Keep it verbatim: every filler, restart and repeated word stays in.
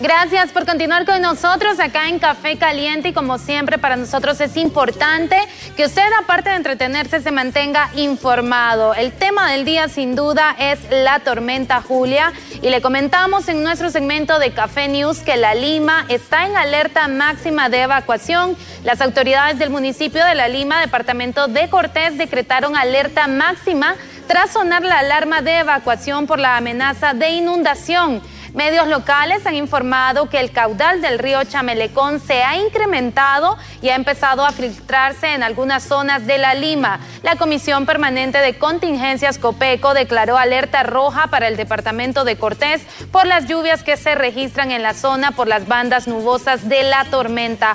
Gracias por continuar con nosotros acá en Café Caliente, y como siempre para nosotros es importante que usted, aparte de entretenerse, se mantenga informado. El tema del día sin duda es la tormenta Julia, y le comentamos en nuestro segmento de Café News que La Lima está en alerta máxima de evacuación. Las autoridades del municipio de La Lima, departamento de Cortés, decretaron alerta máxima tras sonar la alarma de evacuación por la amenaza de inundación. Medios locales han informado que el caudal del río Chamelecón se ha incrementado y ha empezado a filtrarse en algunas zonas de La Lima. La Comisión Permanente de Contingencias Copeco declaró alerta roja para el departamento de Cortés por las lluvias que se registran en la zona por las bandas nubosas de la tormenta